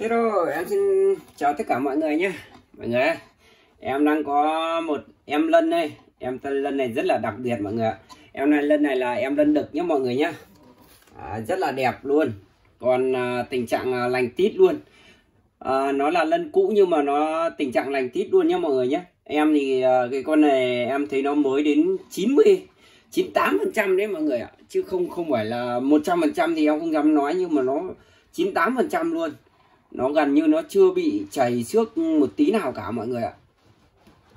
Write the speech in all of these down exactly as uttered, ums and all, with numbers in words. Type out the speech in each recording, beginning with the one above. Thế rồi, em xin chào tất cả mọi người nhé. Mọi người, em đang có một em lân đây. Em tên lân này rất là đặc biệt mọi người ạ. Em này lân này là em lân đực nhé mọi người nhé. À, rất là đẹp luôn. Còn à, tình trạng lành tít luôn. À, nó là lân cũ nhưng mà nó tình trạng lành tít luôn nhé mọi người nhé. Em thì à, cái con này em thấy nó mới đến chín mươi, chín mươi tám phần trăm đấy mọi người ạ. Chứ không không phải là một trăm phần trăm thì em không dám nói, nhưng mà nó chín mươi tám phần trăm luôn. Nó gần như nó chưa bị chảy xước một tí nào cả mọi người ạ.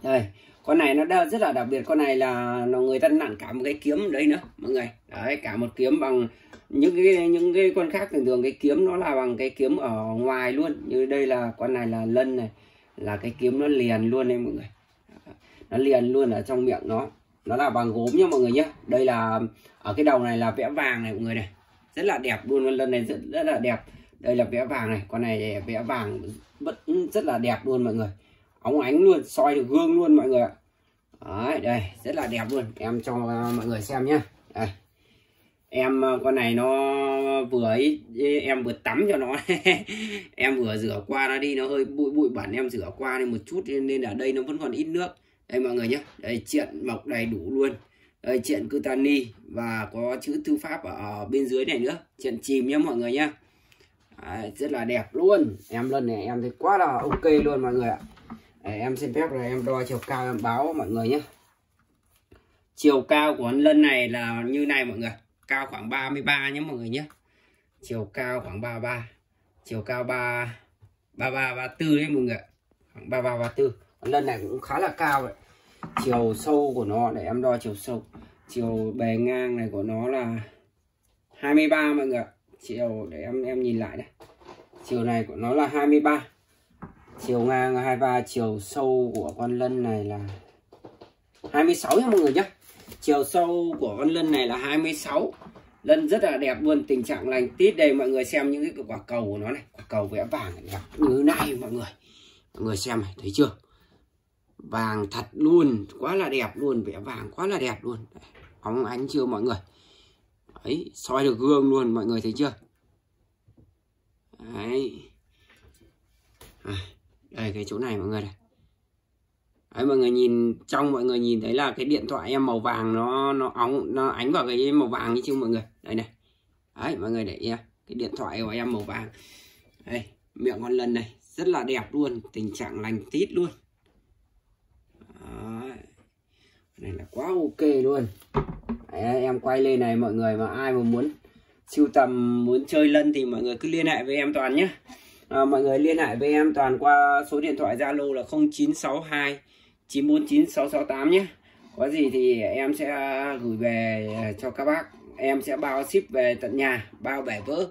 Đây, con này nó rất là đặc biệt. Con này là nó người ta nặn cả một cái kiếm đấy nữa mọi người. Đấy, cả một kiếm bằng những cái những cái con khác thường thường cái kiếm nó là bằng cái kiếm ở ngoài luôn. Như đây là con này là lân này, là cái kiếm nó liền luôn đấy mọi người. Nó liền luôn ở trong miệng nó. Nó là bằng gốm nha mọi người nhé. Đây là ở cái đầu này là vẽ vàng này mọi người này. Rất là đẹp luôn, lân này rất, rất là đẹp. Đây là vẽ vàng này, con này vẽ vàng vẫn rất là đẹp luôn mọi người. Óng ánh luôn, soi được gương luôn mọi người ạ. Đấy, đây, rất là đẹp luôn. Em cho mọi người xem nhé. Đây. Em con này nó vừa ấy, em vừa tắm cho nó. Em vừa rửa qua nó đi, nó hơi bụi bụi bẩn, em rửa qua đi một chút nên là đây nó vẫn còn ít nước. Đây mọi người nhé. Đây triện mọc đầy đủ luôn. Đây triện kutani và có chữ thư pháp ở bên dưới này nữa. Triện chìm nhé mọi người nhé. À, rất là đẹp luôn. Em lần này em thấy quá là ok luôn mọi người ạ. À, em xin phép là em đo chiều cao em báo mọi người nhé. Chiều cao của con lân này là như này mọi người. Cao khoảng ba mươi ba nhé mọi người nhé. Chiều cao khoảng ba mươi ba. Chiều cao ba mươi ba, ba mươi tư đấy mọi người ạ. Khoảng ba mươi ba, ba mươi tư. Con lân này cũng khá là cao đấy. Chiều sâu của nó, để em đo chiều sâu. Chiều bề ngang này của nó là hai mươi ba mọi người ạ. Chiều để em em nhìn lại đây. Chiều này của nó là hai mươi ba. Chiều ngang hai mươi ba, chiều sâu của con lân này là hai mươi sáu nha mọi người nhé. Chiều sâu của con lân này là hai mươi sáu. Lân rất là đẹp luôn, tình trạng lành tít đây mọi người, xem những cái quả cầu của nó này, quả cầu vẽ vàng này, đẹp như này mọi người. Mọi người xem này, thấy chưa? Vàng thật luôn, quá là đẹp luôn, vẽ vàng quá là đẹp luôn. Óng ánh chưa mọi người? Đấy, soi được gương luôn mọi người thấy chưa? Đấy. À, đây cái chỗ này mọi người này. Đấy, mọi người nhìn trong, mọi người nhìn thấy là cái điện thoại em màu vàng nó nó óng nó ánh vào cái màu vàng như chứ mọi người. Đây này. Đấy mọi người để ý cái điện thoại của em màu vàng. Đây, miệng con lân này rất là đẹp luôn, tình trạng lành tít luôn. Đấy. Này là quá ok luôn. Đấy, em quay lên này mọi người, mà ai mà muốn sưu tầm, muốn chơi lân thì mọi người cứ liên hệ với em Toàn nhé. À, mọi người liên hệ với em Toàn qua số điện thoại Zalo là không chín sáu hai, chín bốn chín, sáu sáu tám nhé. Có gì thì em sẽ gửi về cho các bác. Em sẽ bao ship về tận nhà, bao bẻ vỡ.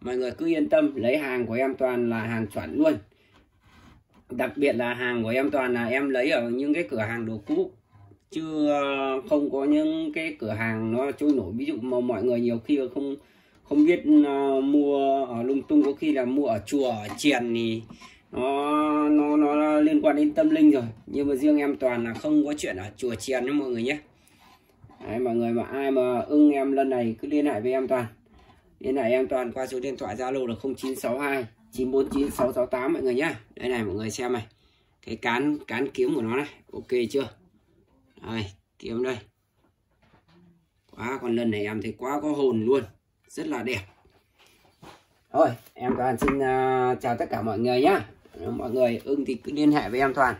Mọi người cứ yên tâm, lấy hàng của em Toàn là hàng chuẩn luôn. Đặc biệt là hàng của em Toàn là em lấy ở những cái cửa hàng đồ cũ, chứ không có những cái cửa hàng nó trôi nổi. Ví dụ mà mọi người nhiều khi không không biết mua ở lung tung, có khi là mua ở chùa ở chiền thì nó nó nó liên quan đến tâm linh rồi, nhưng mà riêng em Toàn là không có chuyện ở chùa chiền đó mọi người nhé. Đấy, mọi người mà ai mà ưng em lần này cứ liên hệ với em Toàn. Liên hệ em Toàn qua số điện thoại Zalo là không chín sáu hai, chín bốn chín, sáu sáu tám mọi người nhé. Đây này mọi người xem này, cái cán cán kiếm của nó này, ok chưa? Đây, kiếm đây. Quá, con lân này em thấy quá có hồn luôn, rất là đẹp. Thôi, em Toàn xin uh, chào tất cả mọi người nhá. Mọi người ưng thì cứ liên hệ với em Toàn.